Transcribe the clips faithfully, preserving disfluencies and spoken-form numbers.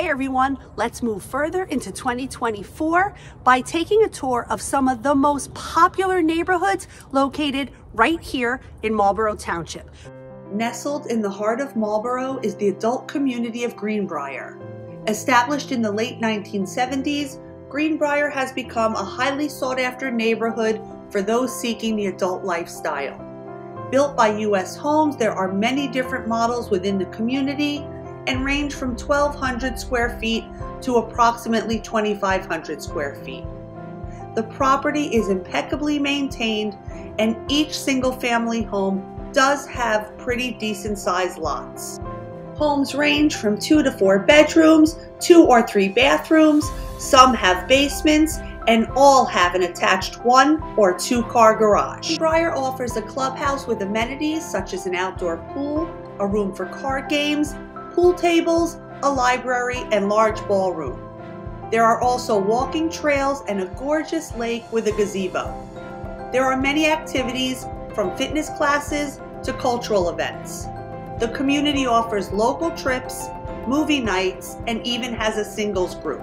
Hey everyone, let's move further into twenty twenty-four by taking a tour of some of the most popular neighborhoods located right here in Marlboro Township. Nestled in the heart of Marlboro is the adult community of Greenbrier. Established in the late nineteen seventies, Greenbrier has become a highly sought-after neighborhood for those seeking the adult lifestyle. Built by U S Homes, there are many different models within the community and range from twelve hundred square feet to approximately twenty-five hundred square feet. The property is impeccably maintained and each single family home does have pretty decent sized lots. Homes range from two to four bedrooms, two or three bathrooms, some have basements, and all have an attached one or two car garage. Greenbrier offers a clubhouse with amenities such as an outdoor pool, a room for card games, pool tables, a library, and large ballroom. There are also walking trails and a gorgeous lake with a gazebo. There are many activities from fitness classes to cultural events. The community offers local trips, movie nights, and even has a singles group.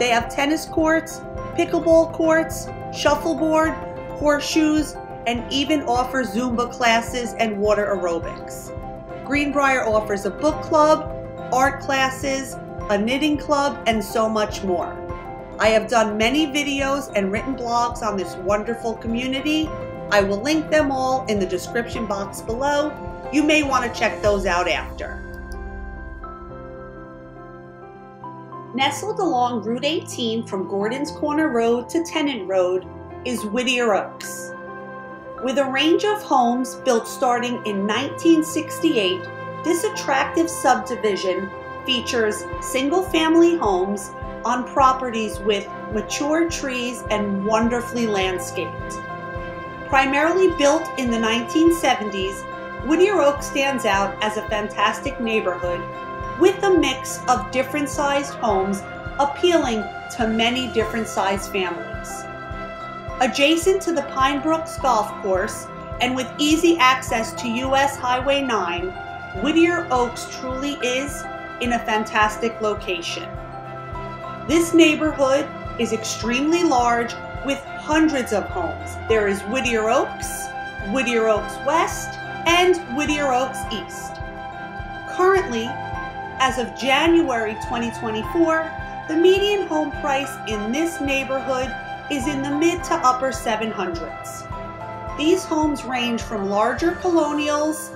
They have tennis courts, pickleball courts, shuffleboard, horseshoes, and even offer Zumba classes and water aerobics. Greenbrier offers a book club, art classes, a knitting club, and so much more. I have done many videos and written blogs on this wonderful community. I will link them all in the description box below. You may want to check those out after. Nestled along Route eighteen from Gordon's Corner Road to Tennant Road is Whittier Oaks. With a range of homes built starting in nineteen sixty-eight, this attractive subdivision features single-family homes on properties with mature trees and wonderfully landscaped. Primarily built in the nineteen seventies, Whittier Oaks stands out as a fantastic neighborhood with a mix of different-sized homes appealing to many different-sized families. Adjacent to the Pine Brook Golf Course and with easy access to U S Highway nine, Whittier Oaks truly is in a fantastic location. This neighborhood is extremely large with hundreds of homes. There is Whittier Oaks, Whittier Oaks West, and Whittier Oaks East. Currently, as of January twenty twenty-four, the median home price in this neighborhood is in the mid to upper seven hundreds. These homes range from larger colonials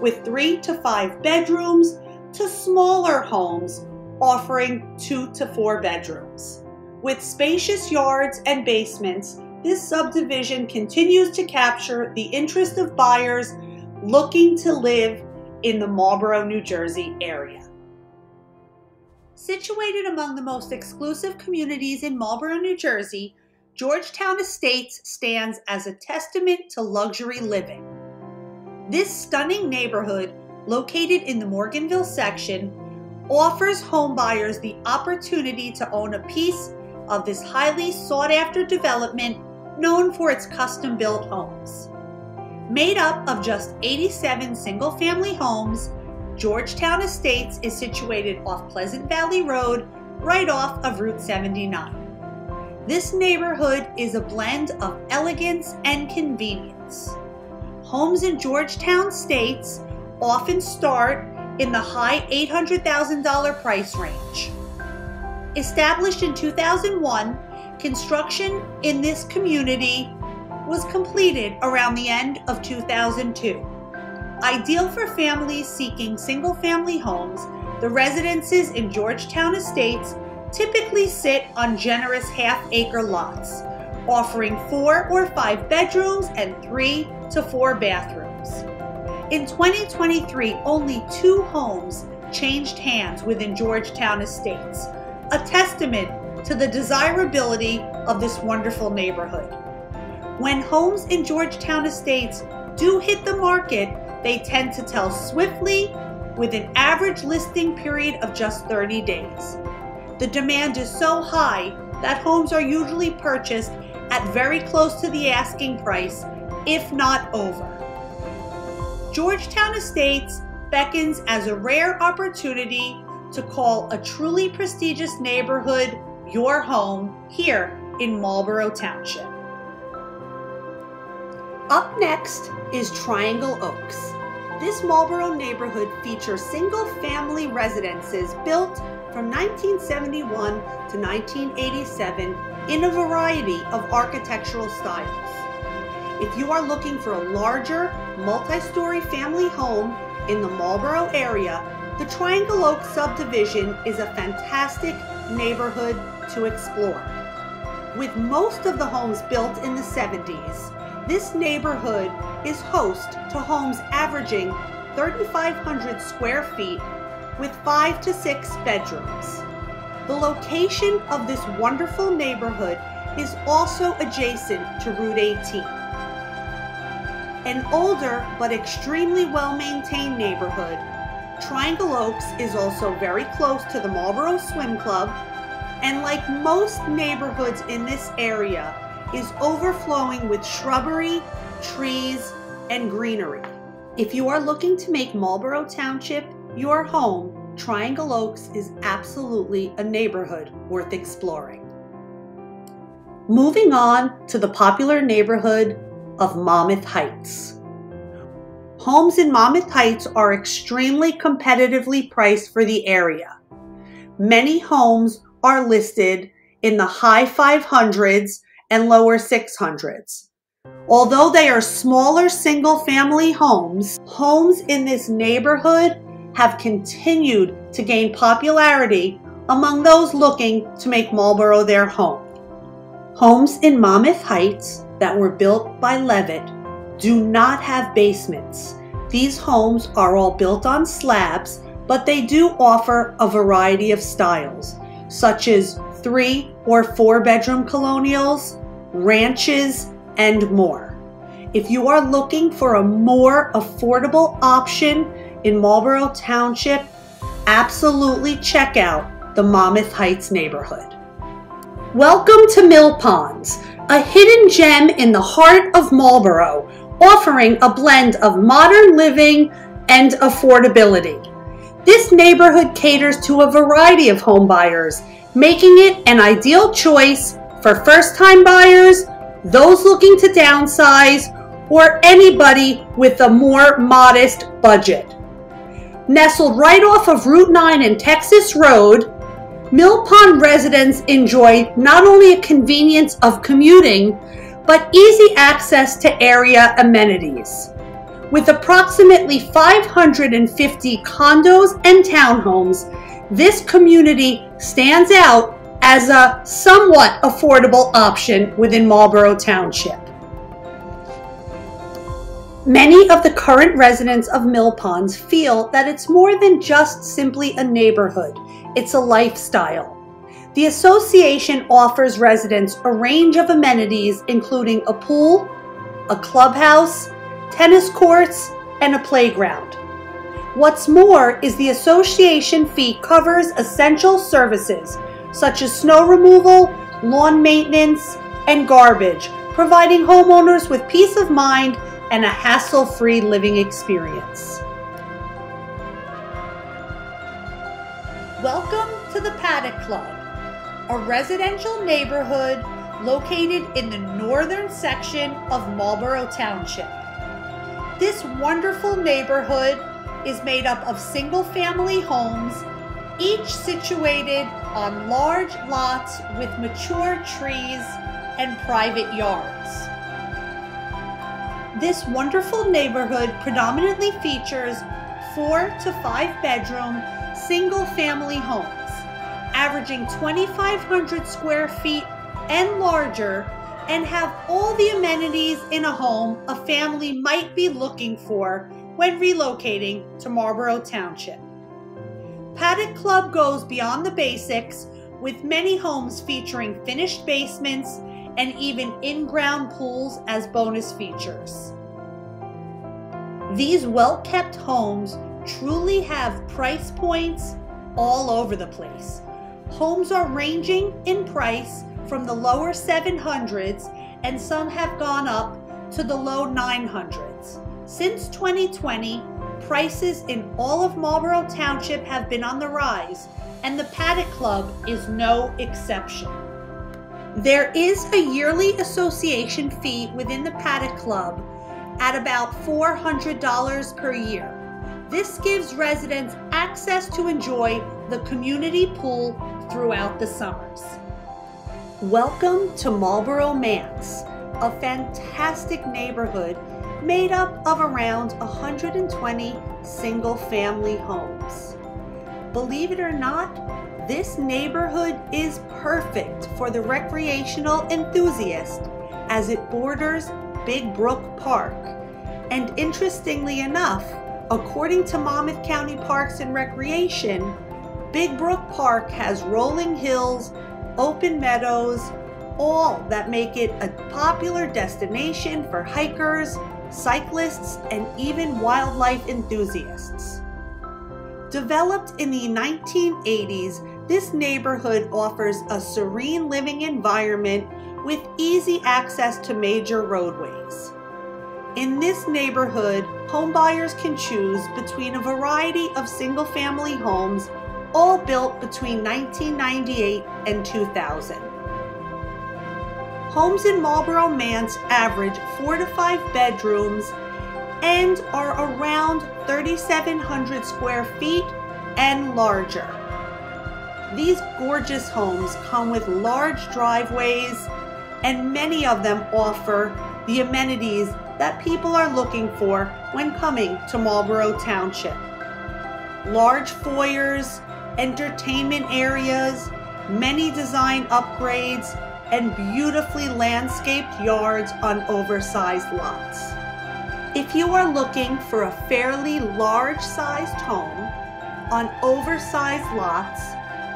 with three to five bedrooms to smaller homes offering two to four bedrooms. With spacious yards and basements, this subdivision continues to capture the interest of buyers looking to live in the Marlboro, New Jersey area. Situated among the most exclusive communities in Marlboro, New Jersey, Georgetown Estates stands as a testament to luxury living. This stunning neighborhood, located in the Morganville section, offers homebuyers the opportunity to own a piece of this highly sought-after development known for its custom-built homes. Made up of just eighty-seven single-family homes, Georgetown Estates is situated off Pleasant Valley Road, right off of Route seventy-nine. This neighborhood is a blend of elegance and convenience. Homes in Georgetown Estates often start in the high eight hundred thousand dollar price range. Established in two thousand one, construction in this community was completed around the end of two thousand two. Ideal for families seeking single-family homes, the residences in Georgetown Estates typically sit on generous half-acre lots, offering four or five bedrooms and three to four bathrooms. In twenty twenty-three, only two homes changed hands within Georgetown Estates, a testament to the desirability of this wonderful neighborhood. When homes in Georgetown Estates do hit the market, they tend to sell swiftly with an average listing period of just thirty days. The demand is so high that homes are usually purchased at very close to the asking price, if not over. Georgetown Estates beckons as a rare opportunity to call a truly prestigious neighborhood your home here in Marlboro Township. Up next is Triangle Oaks. This Marlboro neighborhood features single-family residences built from nineteen seventy-one to nineteen eighty-seven in a variety of architectural styles. If you are looking for a larger, multi-story family home in the Marlboro area, the Triangle Oaks subdivision is a fantastic neighborhood to explore. With most of the homes built in the seventies, this neighborhood is host to homes averaging thirty-five hundred square feet with five to six bedrooms. The location of this wonderful neighborhood is also adjacent to Route eighteen. An older but extremely well-maintained neighborhood, Triangle Oaks is also very close to the Marlboro Swim Club, and like most neighborhoods in this area, is overflowing with shrubbery, trees, and greenery. If you are looking to make Marlboro Township your home, Triangle Oaks is absolutely a neighborhood worth exploring. Moving on to the popular neighborhood of Monmouth Heights. Homes in Monmouth Heights are extremely competitively priced for the area. Many homes are listed in the high five hundreds and lower six hundreds. Although they are smaller single-family homes, homes in this neighborhood have continued to gain popularity among those looking to make Marlboro their home. Homes in Monmouth Heights that were built by Levitt do not have basements. These homes are all built on slabs, but they do offer a variety of styles, such as three or four bedroom colonials, ranches, and more. If you are looking for a more affordable option in Marlboro Township, absolutely check out the Monmouth Heights neighborhood. Welcome to Mill Ponds, a hidden gem in the heart of Marlboro, offering a blend of modern living and affordability. This neighborhood caters to a variety of home buyers, making it an ideal choice for first-time buyers, those looking to downsize, or anybody with a more modest budget. Nestled right off of Route nine and Texas Road, Mill Pond residents enjoy not only a convenience of commuting, but easy access to area amenities. With approximately five hundred fifty condos and townhomes, this community stands out as a somewhat affordable option within Marlboro Township. Many of the current residents of Mill Ponds feel that it's more than just simply a neighborhood, it's a lifestyle. The association offers residents a range of amenities including a pool, a clubhouse, tennis courts, and a playground. What's more is the association fee covers essential services such as snow removal, lawn maintenance, and garbage, providing homeowners with peace of mind and a hassle-free living experience. Welcome to the Paddock Club, a residential neighborhood located in the northern section of Marlboro Township. This wonderful neighborhood is made up of single-family homes, each situated on large lots with mature trees and private yards. This wonderful neighborhood predominantly features four to five bedroom single family homes, averaging twenty-five hundred square feet and larger, and have all the amenities in a home a family might be looking for when relocating to Marlboro Township. Paddock Club goes beyond the basics with many homes featuring finished basements and even in-ground pools as bonus features. These well-kept homes truly have price points all over the place. Homes are ranging in price from the lower seven hundreds and some have gone up to the low nine hundreds. Since twenty twenty, prices in all of Marlboro Township have been on the rise, and the Paddock Club is no exception. There is a yearly association fee within the Paddock Club at about four hundred dollars per year. This gives residents access to enjoy the community pool throughout the summers. Welcome to Marlboro Manse, a fantastic neighborhood made up of around one hundred twenty single-family homes. Believe it or not, this neighborhood is perfect for the recreational enthusiast as it borders Big Brook Park. And interestingly enough, according to Monmouth County Parks and Recreation, Big Brook Park has rolling hills, open meadows, all that make it a popular destination for hikers, cyclists, and even wildlife enthusiasts. Developed in the nineteen eighties, this neighborhood offers a serene living environment with easy access to major roadways. In this neighborhood, homebuyers can choose between a variety of single-family homes, all built between nineteen ninety-eight and two thousand. Homes in Marlboro Manse average four to five bedrooms and are around thirty-seven hundred square feet and larger. These gorgeous homes come with large driveways, and many of them offer the amenities that people are looking for when coming to Marlboro Township. Large foyers, entertainment areas, many design upgrades, and beautifully landscaped yards on oversized lots. If you are looking for a fairly large-sized home on oversized lots,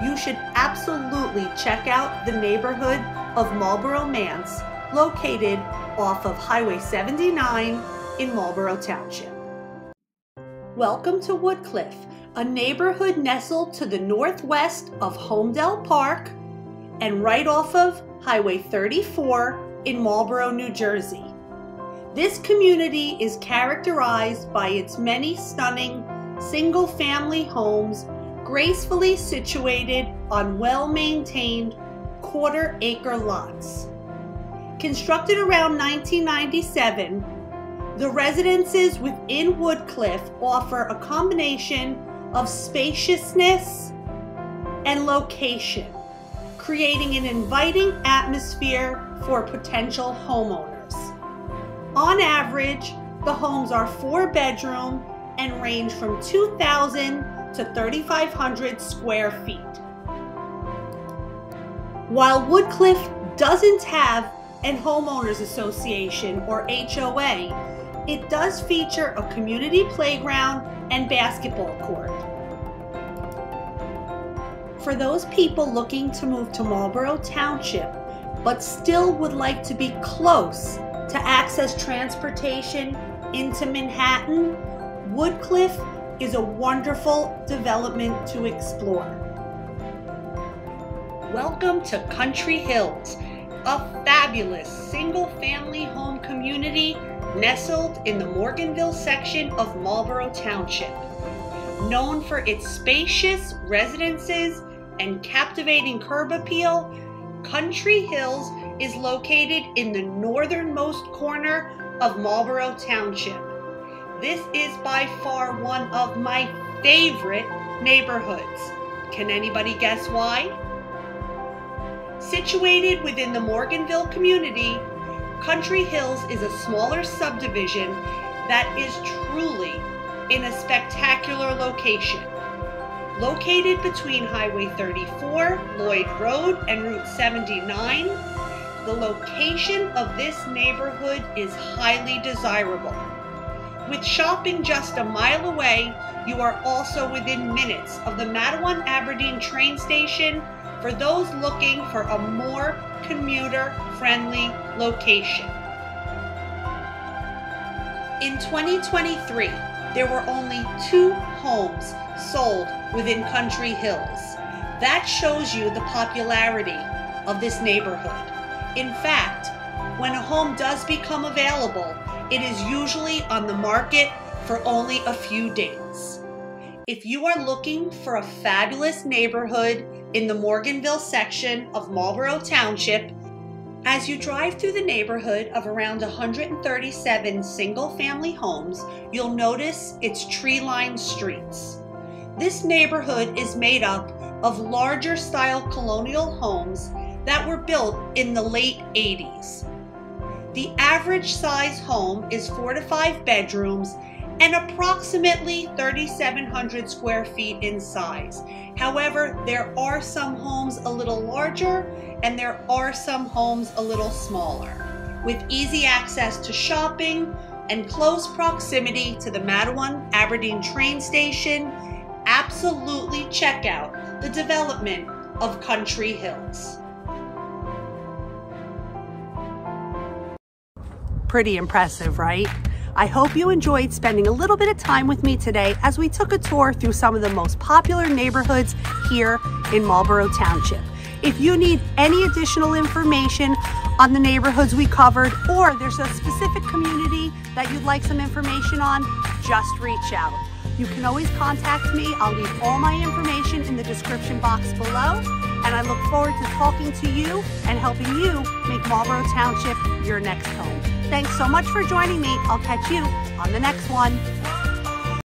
you should absolutely check out the neighborhood of Marlboro Manse, located off of Highway seventy-nine in Marlboro Township. Welcome to Woodcliffe, a neighborhood nestled to the northwest of Holmdel Park and right off of Highway thirty-four in Marlboro, New Jersey. This community is characterized by its many stunning single-family homes gracefully situated on well-maintained quarter-acre lots. Constructed around nineteen ninety-seven, the residences within Woodcliffe offer a combination of spaciousness and location, creating an inviting atmosphere for potential homeowners. On average, the homes are four bedroom and range from two thousand to thirty-five hundred square feet. While Woodcliffe doesn't have an homeowners association or H O A, it does feature a community playground and basketball court. For those people looking to move to Marlboro Township, but still would like to be close to access transportation into Manhattan, Woodcliffe is a wonderful development to explore. Welcome to Country Hills, a fabulous single-family home community nestled in the Morganville section of Marlboro Township. Known for its spacious residences and captivating curb appeal, Country Hills is located in the northernmost corner of Marlboro Township. This is by far one of my favorite neighborhoods. Can anybody guess why? Situated within the Morganville community, Country Hills is a smaller subdivision that is truly in a spectacular location. Located between Highway thirty-four, Lloyd Road, and Route seventy-nine, the location of this neighborhood is highly desirable. With shopping just a mile away, you are also within minutes of the Matawan-Aberdeen train station for those looking for a more commuter-friendly location. In twenty twenty-three, there were only two homes sold within Country Hills. That shows you the popularity of this neighborhood. In fact, when a home does become available, it is usually on the market for only a few days. If you are looking for a fabulous neighborhood in the Morganville section of Marlboro Township, as you drive through the neighborhood of around one hundred thirty-seven single-family homes, you'll notice its tree-lined streets. This neighborhood is made up of larger-style colonial homes that were built in the late eighties. The average size home is four to five bedrooms and approximately thirty-seven hundred square feet in size. However, there are some homes a little larger and there are some homes a little smaller, with easy access to shopping and close proximity to the Matawan-Aberdeen train station. Absolutely check out the development of Country Hills. Pretty impressive, right? I hope you enjoyed spending a little bit of time with me today as we took a tour through some of the most popular neighborhoods here in Marlboro Township. If you need any additional information on the neighborhoods we covered, or there's a specific community that you'd like some information on, just reach out. You can always contact me. I'll leave all my information in the description box below, and I look forward to talking to you and helping you make Marlboro Township your next home. Thanks so much for joining me. I'll catch you on the next one.